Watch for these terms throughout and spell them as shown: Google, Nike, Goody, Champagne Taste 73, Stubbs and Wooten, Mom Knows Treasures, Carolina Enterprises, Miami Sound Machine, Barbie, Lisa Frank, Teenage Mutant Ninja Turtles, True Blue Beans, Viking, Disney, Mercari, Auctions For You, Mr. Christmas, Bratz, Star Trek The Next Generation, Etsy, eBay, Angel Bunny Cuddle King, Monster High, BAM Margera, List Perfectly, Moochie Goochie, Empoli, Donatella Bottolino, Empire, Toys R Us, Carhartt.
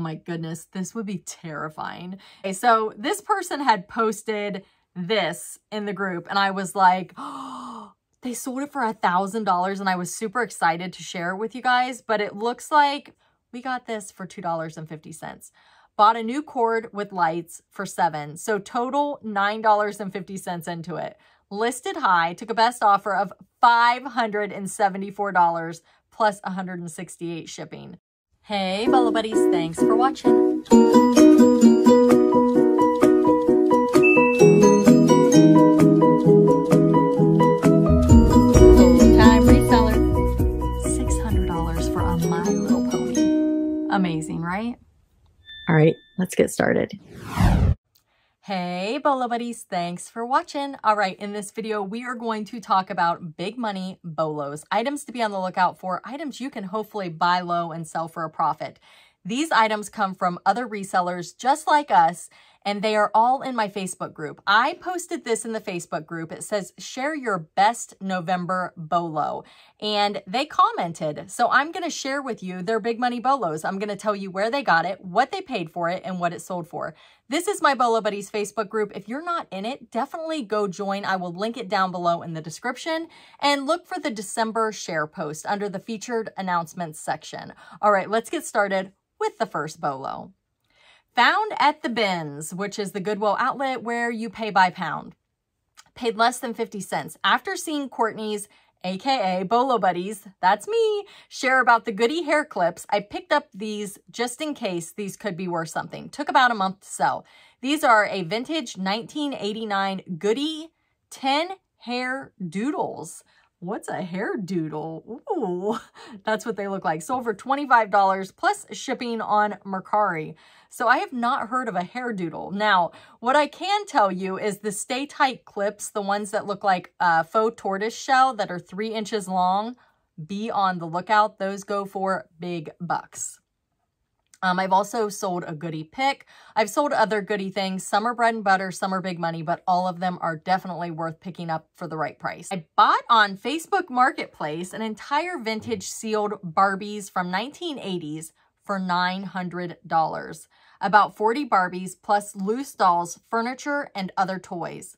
Oh my goodness, this would be terrifying. Okay, so this person had posted this in the group and I was like, oh, they sold it for $1,000 and I was super excited to share it with you guys, but it looks like we got this for $2.50. Bought a new cord with lights for $7. So total $9.50 into it. Listed high, took a best offer of $574 plus $168 shipping. Hey, Bolo Buddies, thanks for watching. Full-time reseller. $600 for a My Little Pony. Amazing, right? All right, let's get started. Hey, Bolo Buddies, thanks for watching. All right, in this video, we are going to talk about big money bolos, items to be on the lookout for, items you can hopefully buy low and sell for a profit. These items come from other resellers just like us, and they are all in my Facebook group. I posted this in the Facebook group. It says, share your best November bolo. And they commented. So I'm going to share with you their big money bolos. I'm going to tell you where they got it, what they paid for it, and what it sold for. This is my Bolo Buddies Facebook group. If you're not in it, definitely go join. I will link it down below in the description. And look for the December share post under the featured announcements section. All right, let's get started with the first bolo. Found at the bins, which is the Goodwill outlet where you pay by pound. Paid less than 50 cents. After seeing Courtney's, aka Bolo Buddies, that's me, share about the Goody hair clips, I picked up these just in case these could be worth something. Took about a month to sell. These are a vintage 1989 Goody 10 hair doodles. What's a hair doodle? Ooh, that's what they look like. Sold for $25 plus shipping on Mercari. So I have not heard of a hair doodle. Now, what I can tell you is the Stay Tight clips, the ones that look like faux tortoise shell that are 3 inches long, be on the lookout. Those go for big bucks. I've also sold a Goody pick. I've sold other Goody things. Some are bread and butter, some are big money, but all of them are definitely worth picking up for the right price. I bought on Facebook Marketplace an entire vintage sealed Barbies from 1980s for $900. About 40 Barbies plus loose dolls, furniture, and other toys.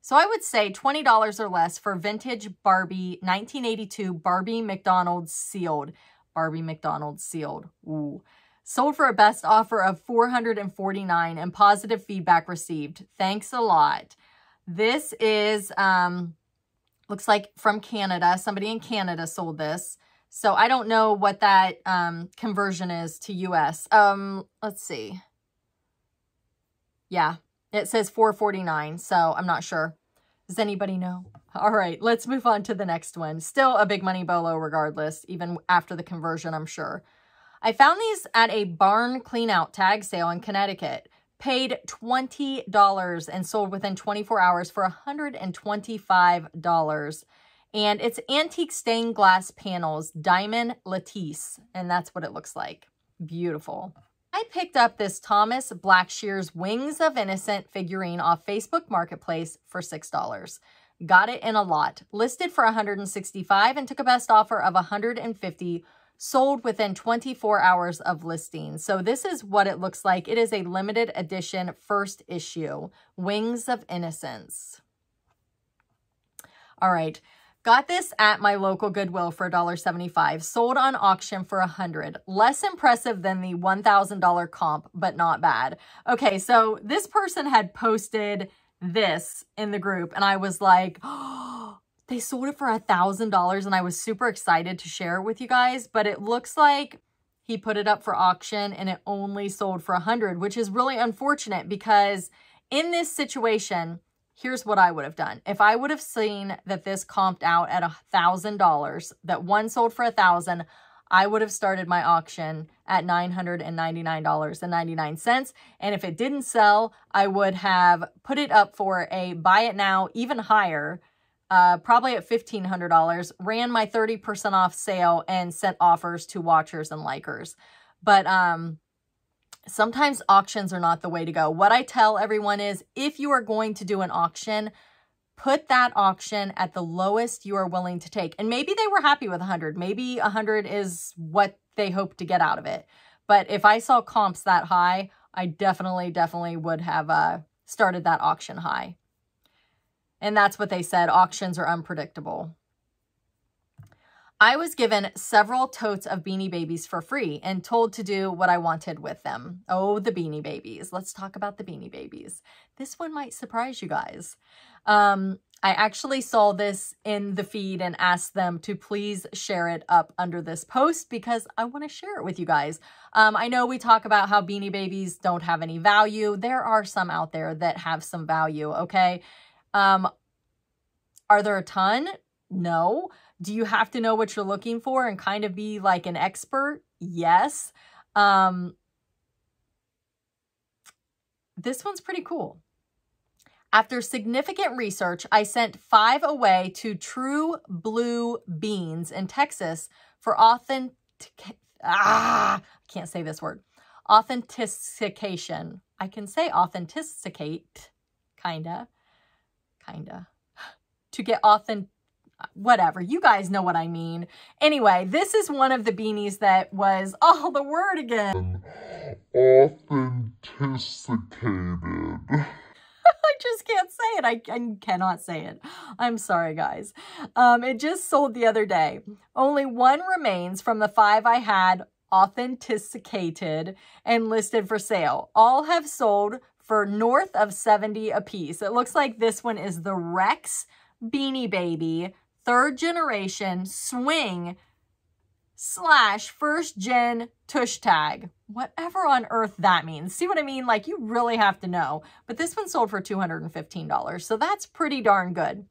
So I would say $20 or less for vintage Barbie 1982 Barbie McDonald's sealed. Barbie McDonald's sealed. Ooh. Sold for a best offer of $449 and positive feedback received. Thanks a lot. This is, looks like from Canada. Somebody in Canada sold this. So I don't know what that conversion is to US. Let's see. Yeah, it says $449, so I'm not sure. Does anybody know? All right, let's move on to the next one. Still a big money bolo regardless, even after the conversion, I'm sure. I found these at a barn clean-out tag sale in Connecticut. Paid $20 and sold within 24 hours for $125. And it's antique stained glass panels, diamond lattice, and that's what it looks like. Beautiful. I picked up this Thomas Blackshear's Wings of Innocence figurine off Facebook Marketplace for $6. Got it in a lot. Listed for $165 and took a best offer of $150. Sold within 24 hours of listing. So this is what it looks like. It is a limited edition first issue, Wings of Innocence. All right, got this at my local Goodwill for $1.75, sold on auction for $100. Less impressive than the $1,000 comp, but not bad. Okay, so this person had posted this in the group and I was like, oh, they sold it for $1,000 and I was super excited to share it with you guys, but it looks like he put it up for auction and it only sold for $100, which is really unfortunate because in this situation, here's what I would have done. If I would have seen that this comped out at $1,000, that one sold for $1,000, I would have started my auction at $999.99. And if it didn't sell, I would have put it up for a buy it now, even higher, probably at $1,500, ran my 30% off sale and sent offers to watchers and likers. But sometimes auctions are not the way to go. What I tell everyone is if you are going to do an auction, put that auction at the lowest you are willing to take. And maybe they were happy with $100. Maybe $100 is what they hope to get out of it. But if I saw comps that high, I definitely would have started that auction high. And that's what they said, auctions are unpredictable. I was given several totes of Beanie Babies for free and told to do what I wanted with them. Oh, the Beanie Babies. Let's talk about the Beanie Babies. This one might surprise you guys. I actually saw this in the feed and asked them to please share it up under this post because I want to share it with you guys. I know we talk about how Beanie Babies don't have any value. There are some out there that have some value, okay? Are there a ton? No. Do you have to know what you're looking for and kind of be like an expert? Yes. This one's pretty cool. After significant research, I sent 5 away to True Blue Beans in Texas for authentication. I can say authenticate, kinda, to get authentic, whatever. You guys know what I mean. Anyway, this is one of the beanies that was, oh, the word again. Authenticated. I just can't say it. I cannot say it. I'm sorry, guys. It just sold the other day. Only one remains from the 5 I had authenticated and listed for sale. All have sold for north of 70 apiece. It looks like this one is the Rex Beanie Baby, 3rd generation swing / 1st gen tush tag. Whatever on earth that means. See what I mean? Like, you really have to know. But this one sold for $215, so that's pretty darn good.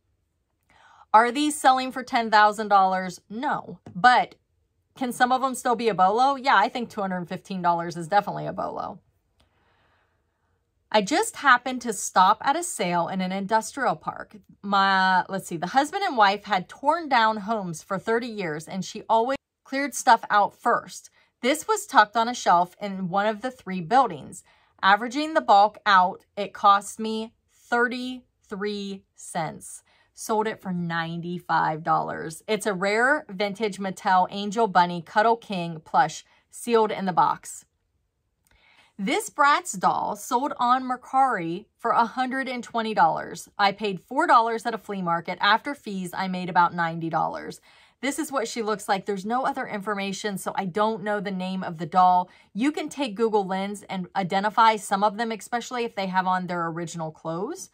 Are these selling for $10,000? No. But can some of them still be a bolo? Yeah, I think $215 is definitely a bolo. I just happened to stop at a sale in an industrial park. The husband and wife had torn down homes for 30 years, and she always cleared stuff out first. This was tucked on a shelf in one of the 3 buildings. Averaging the bulk out, it cost me 33 cents. Sold it for $95. It's a rare vintage Mattel Angel Bunny Cuddle King plush sealed in the box. This Bratz doll sold on Mercari for $120. I paid $4 at a flea market. After fees, I made about $90. This is what she looks like. There's no other information, so I don't know the name of the doll. You can take Google Lens and identify some of them, especially if they have on their original clothes.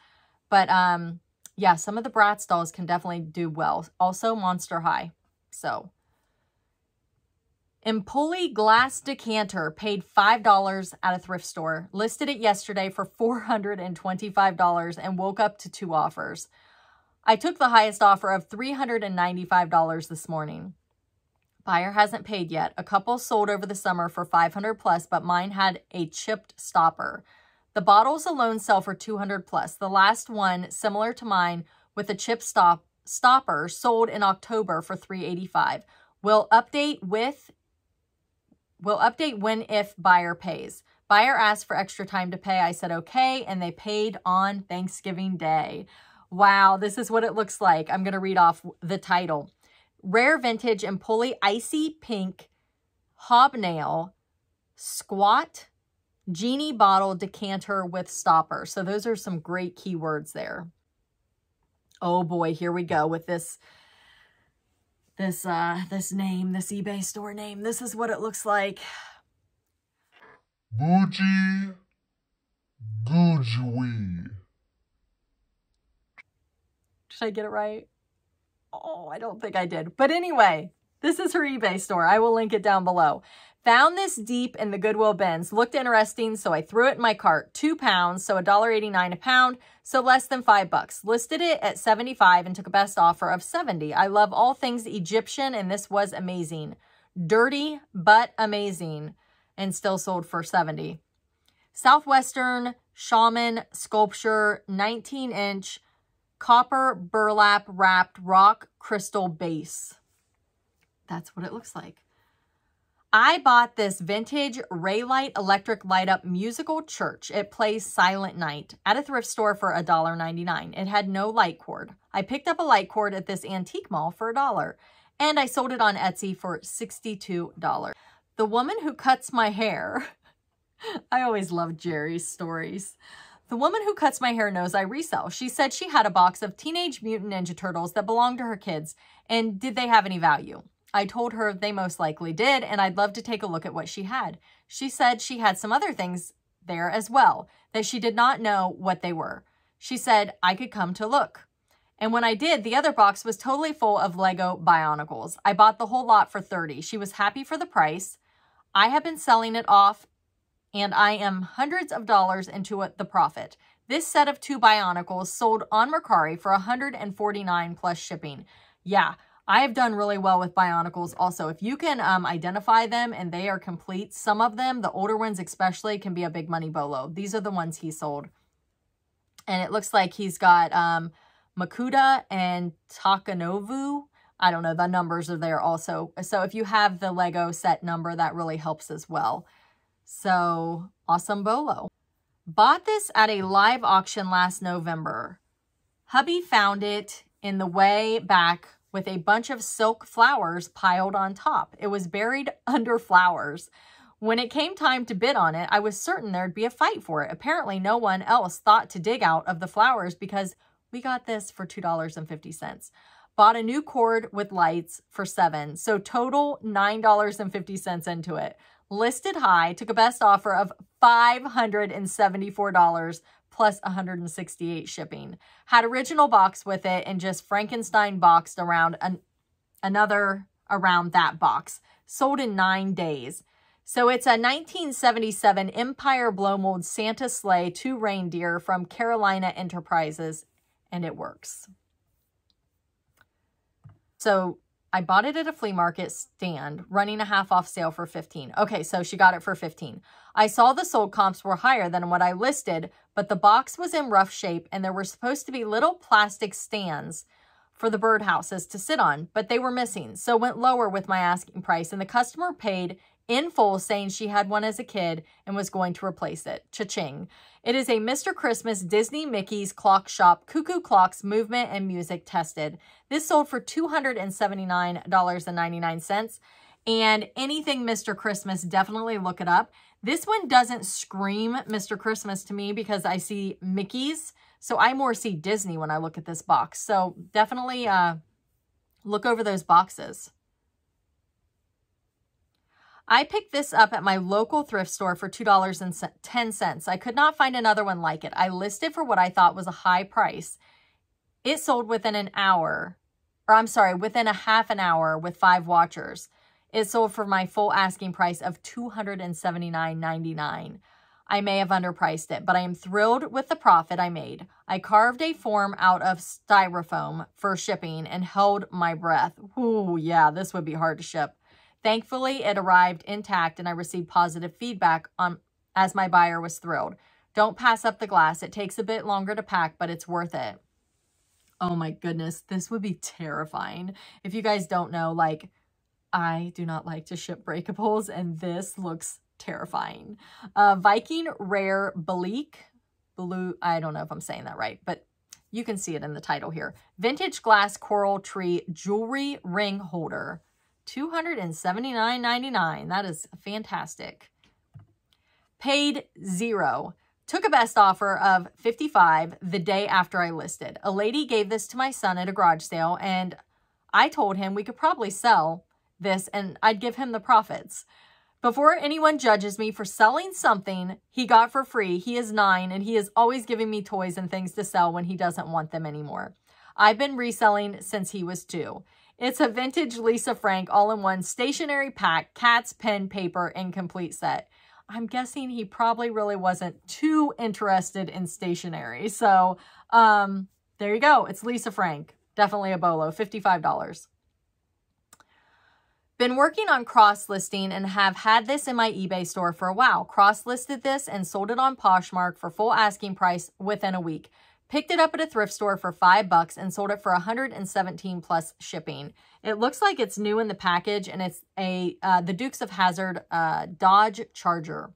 But yeah, some of the Bratz dolls can definitely do well. Also, Monster High. So... Empoli glass decanter, paid $5 at a thrift store, listed it yesterday for $425 and woke up to 2 offers. I took the highest offer of $395 this morning. Buyer hasn't paid yet. A couple sold over the summer for $500+, but mine had a chipped stopper. The bottles alone sell for $200+. The last one, similar to mine, with a chipped stopper, sold in October for $385. We'll update when if buyer pays. Buyer asked for extra time to pay. I said okay, and they paid on Thanksgiving Day. Wow, this is what it looks like. I'm going to read off the title. Rare vintage Empoli icy pink hobnail squat genie bottle decanter with stopper. So those are some great keywords there. Oh boy, here we go with this name, this eBay store name. This is what it looks like. Moochie Goochie. Did I get it right? Oh, I don't think I did. But anyway, this is her eBay store. I will link it down below. Found this deep in the Goodwill bins. Looked interesting, so I threw it in my cart. 2 pounds, so $1.89 a pound, so less than $5. Listed it at $75 and took a best offer of $70. I love all things Egyptian, and this was amazing. Dirty, but amazing, and still sold for $70. Southwestern Shaman sculpture, 19-inch copper burlap wrapped rock crystal base. That's what it looks like. I bought this vintage Raylight electric light-up musical church. It plays Silent Night at a thrift store for $1.99. It had no light cord. I picked up a light cord at this antique mall for $1, and I sold it on Etsy for $62. The woman who cuts my hair. I always love Jerry's stories. The woman who cuts my hair knows I resell. She said she had a box of Teenage Mutant Ninja Turtles that belonged to her kids, and did they have any value? I told her they most likely did, and I'd love to take a look at what she had. She said she had some other things there as well, that she did not know what they were. She said I could come to look. And when I did, the other box was totally full of Lego Bionicles. I bought the whole lot for $30. She was happy for the price. I have been selling it off, and I am hundreds of dollars into the profit. This set of 2 Bionicles sold on Mercari for $149 plus shipping. Yeah, I have done really well with Bionicles also. If you can identify them and they are complete, some of them, the older ones especially, can be a big money bolo. These are the ones he sold. And it looks like he's got Makuta and Takanovu. I don't know, the numbers are there also. So if you have the Lego set number, that really helps as well. So, awesome bolo. Bought this at a live auction last November. Hubby found it in the way back with a bunch of silk flowers piled on top. It was buried under flowers. When it came time to bid on it, I was certain there'd be a fight for it. Apparently, no one else thought to dig out of the flowers because we got this for $2.50. Bought a new cord with lights for $7. So, total $9.50 into it. Listed high, took a best offer of $574 plus $168 shipping. Had original box with it and just Frankenstein boxed around another around that box. Sold in 9 days. So it's a 1977 Empire blow mold Santa sleigh, 2 reindeer from Carolina Enterprises, and it works. So I bought it at a flea market stand, running a half-off sale for $15. Okay, so she got it for $15. I saw the sold comps were higher than what I listed, but the box was in rough shape, and there were supposed to be little plastic stands for the birdhouses to sit on, but they were missing, so went lower with my asking price, and the customer paid in full, saying she had one as a kid and was going to replace it. Cha-ching. It is a Mr. Christmas Disney Mickey's Clock Shop Cuckoo Clocks Movement and Music Tested. This sold for $279.99. And anything Mr. Christmas, definitely look it up. This one doesn't scream Mr. Christmas to me because I see Mickey's. So I more see Disney when I look at this box. So definitely look over those boxes. I picked this up at my local thrift store for $2.10. I could not find another one like it. I listed for what I thought was a high price. It sold within an hour, or I'm sorry, within a half an hour with 5 watchers. It sold for my full asking price of $279.99. I may have underpriced it, but I am thrilled with the profit I made. I carved a form out of styrofoam for shipping and held my breath. Ooh, yeah, this would be hard to ship. Thankfully, it arrived intact and I received positive feedback as my buyer was thrilled. Don't pass up the glass. It takes a bit longer to pack, but it's worth it. Oh my goodness, this would be terrifying. If you guys don't know, like, I do not like to ship breakables and this looks terrifying. Viking Rare Blue, I don't know if I'm saying that right, but you can see it in the title here. Vintage Glass Coral Tree Jewelry Ring Holder. $279.99. That is fantastic. Paid $0. Took a best offer of $55 the day after I listed. A lady gave this to my son at a garage sale, and I told him we could probably sell this, and I'd give him the profits. Before anyone judges me for selling something he got for free, he is 9, and he is always giving me toys and things to sell when he doesn't want them anymore. I've been reselling since he was 2. It's a vintage Lisa Frank all-in-one stationery pack, cats, pen, paper, and complete set. I'm guessing he probably really wasn't too interested in stationery. So there you go. It's Lisa Frank. Definitely a bolo. $55. Been working on cross-listing and have had this in my eBay store for a while. Cross-listed this and sold it on Poshmark for full asking price within a week. Picked it up at a thrift store for $5 and sold it for $117 plus shipping. It looks like it's new in the package, and it's a the Dukes of Hazzard Dodge Charger.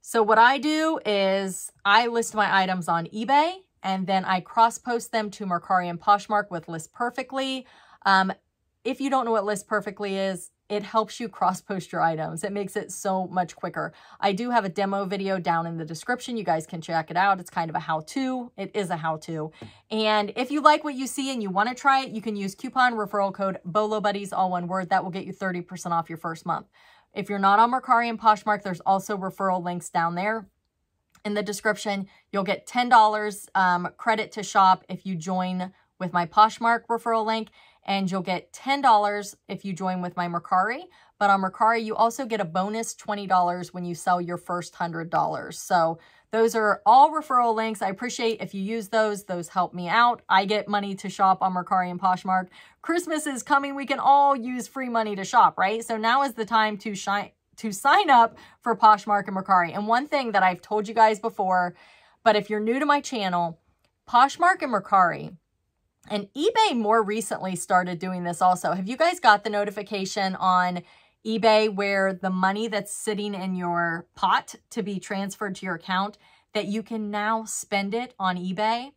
So what I do is I list my items on eBay, and then I cross-post them to Mercari and Poshmark with List Perfectly. If you don't know what List Perfectly is, it helps you cross-post your items. It makes it so much quicker. I do have a demo video down in the description. You guys can check it out. It's kind of a how-to. It is a how-to. And if you like what you see and you want to try it, you can use coupon referral code BOLOBUDDIES, all one word. That will get you 30% off your first month. If you're not on Mercari and Poshmark, there's also referral links down there in the description. You'll get $10 credit to shop if you join with my Poshmark referral link, and you'll get $10 if you join with my Mercari. But on Mercari, you also get a bonus $20 when you sell your first $100. So those are all referral links. I appreciate if you use those. Those help me out. I get money to shop on Mercari and Poshmark. Christmas is coming. We can all use free money to shop, right? So now is the time to sign up for Poshmark and Mercari. And one thing that I've told you guys before, but if you're new to my channel, Poshmark and Mercari, and eBay more recently started doing this also. Have you guys got the notification on eBay where the money that's sitting in your pot to be transferred to your account, that you can now spend it on eBay?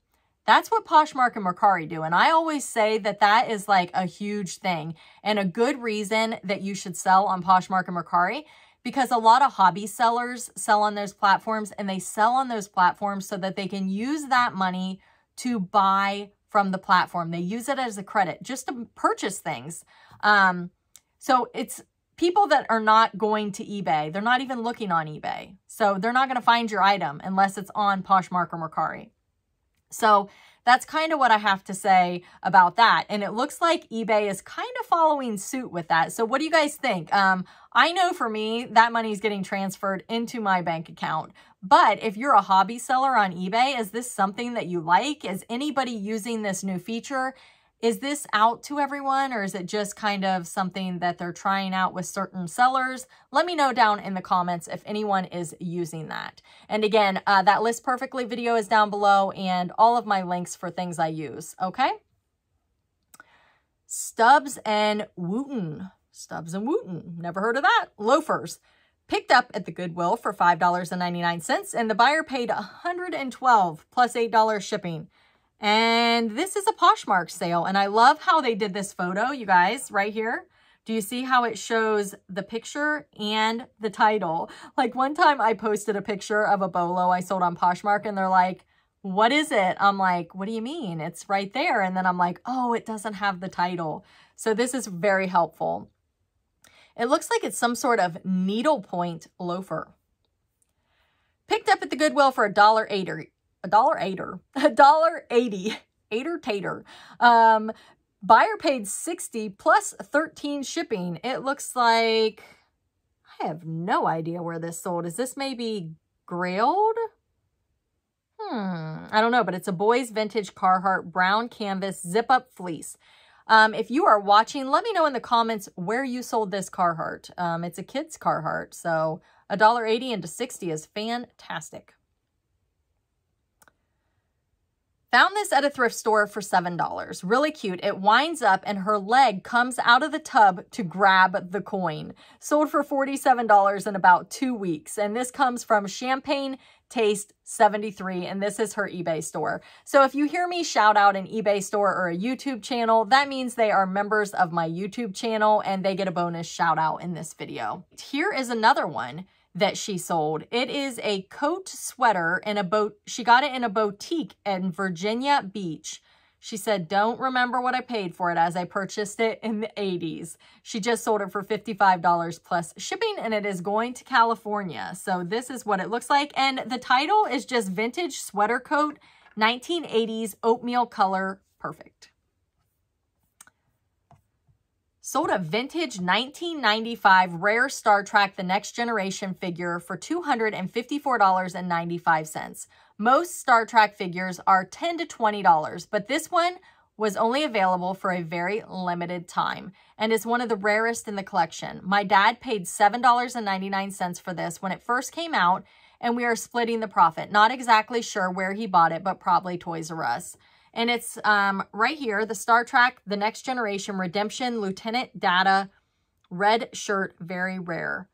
That's what Poshmark and Mercari do. And I always say that that is like a huge thing and a good reason that you should sell on Poshmark and Mercari, because a lot of hobby sellers sell on those platforms, and they sell on those platforms so that they can use that money to buy from the platform. They use it as a credit just to purchase things. So it's people that are not going to eBay. They're not even looking on eBay. So they're not gonna find your item unless it's on Poshmark or Mercari. So that's kind of what I have to say about that. And it looks like eBay is kind of following suit with that. So what do you guys think? I know for me, that money is getting transferred into my bank account. But if you're a hobby seller on eBay, is this something that you like? Is anybody using this new feature? Is this out to everyone, or is it just kind of something that they're trying out with certain sellers? Let me know down in the comments if anyone is using that. And again, that List Perfectly video is down below, and all of my links for things I use, okay? Stubbs and Wooten. Stubbs and Wooten. Never heard of that. Loafers. Picked up at the Goodwill for $5.99, and the buyer paid $112 plus $8 shipping. And this is a Poshmark sale, and I love how they did this photo, you guys, right here. Do you see how it shows the picture and the title? Like one time I posted a picture of a bolo I sold on Poshmark, and they're like, what is it? I'm like, what do you mean? It's right there. And then I'm like, oh, it doesn't have the title. So this is very helpful. It looks like it's some sort of needlepoint loafer. Picked up at the Goodwill for $1.80. Buyer paid $60 plus $13 shipping. It looks like, I have no idea where this sold. Is this maybe grilled? I don't know, but it's a boys vintage Carhartt brown canvas zip up fleece. If you are watching, let me know in the comments where you sold this Carhartt. It's a kid's Carhartt, so $1.80 into $60 is fantastic. Found this at a thrift store for $7. Really cute. It winds up and her leg comes out of the tub to grab the coin. Sold for $47 in about 2 weeks. And this comes from Champagne Taste 73, and this is her eBay store. So if you hear me shout out an eBay store or a YouTube channel, that means they are members of my YouTube channel and they get a bonus shout out in this video. Here is another one that she sold. It is a coat sweater in a boat. She got it in a boutique in Virginia Beach. She said, don't remember what I paid for it as I purchased it in the 80s. She just sold it for $55 plus shipping, and it is going to California. So this is what it looks like. And the title is just vintage sweater coat, 1980s oatmeal color. Perfect. Sold a vintage 1995 rare Star Trek The Next Generation figure for $254.95. Most Star Trek figures are $10 to $20, but this one was only available for a very limited time and is one of the rarest in the collection. My dad paid $7.99 for this when it first came out, and we are splitting the profit. Not exactly sure where he bought it, but probably Toys R Us. And it's right here, the Star Trek, The Next Generation Redemption, Lieutenant Data, red shirt, very rare.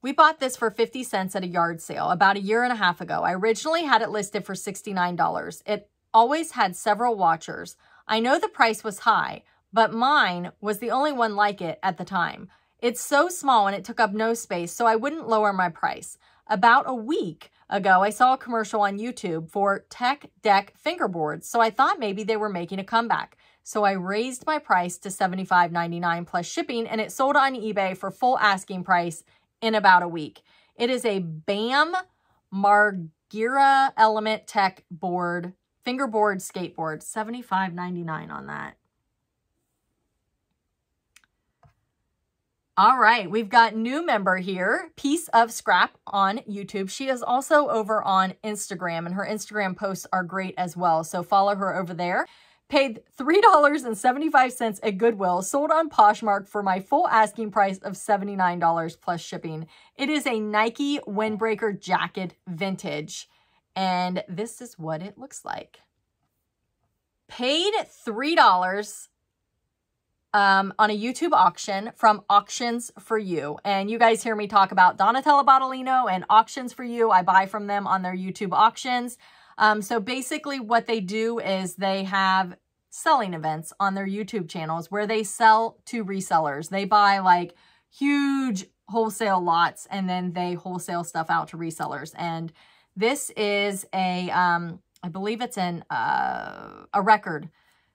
We bought this for 50 cents at a yard sale about a year and a half ago. I originally had it listed for $69. It always had several watchers. I know the price was high, but mine was the only one like it at the time. It's so small and it took up no space, so I wouldn't lower my price. About a week ago, I saw a commercial on YouTube for Tech Deck fingerboards, so I thought maybe they were making a comeback. So I raised my price to $75.99 plus shipping, and it sold on eBay for full asking price in about a week. It is a Bam Margera Element Tech board, fingerboard skateboard, $75.99 on that. All right, we've got new member here, Piece of Scrap on YouTube. She is also over on Instagram, and her Instagram posts are great as well, so follow her over there. Paid $3.75 at Goodwill, sold on Poshmark for my full asking price of $79 plus shipping. It is a Nike windbreaker jacket vintage, and this is what it looks like. Paid $3 on a YouTube auction from Auctions For You. And you guys hear me talk about Donatella Bottolino and Auctions For You. I buy from them on their YouTube auctions. So basically what they do is they have selling events on their YouTube channels where they sell to resellers. They buy like huge wholesale lots and then they wholesale stuff out to resellers. And this is a, I believe it's a record.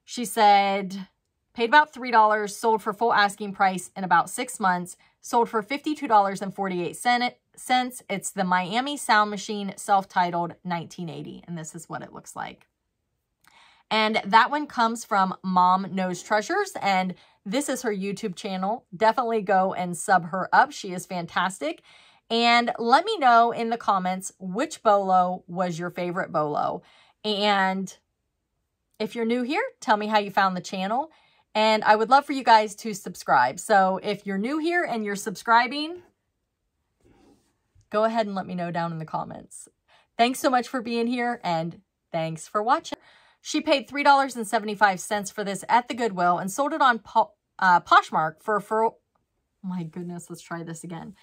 She said, paid about $3, sold for full asking price in about 6 months, sold for $52.48. It's the Miami Sound Machine self-titled 1980, and this is what it looks like. And that one comes from Mom Knows Treasures, and this is her YouTube channel. Definitely go and sub her up. She is fantastic. And let me know in the comments which bolo was your favorite bolo. And if you're new here, tell me how you found the channel. And I would love for you guys to subscribe. So if you're new here and you're subscribing, go ahead and let me know down in the comments. Thanks so much for being here and thanks for watching. She paid $3.75 for this at the Goodwill and sold it on Poshmark for, oh my goodness, let's try this again.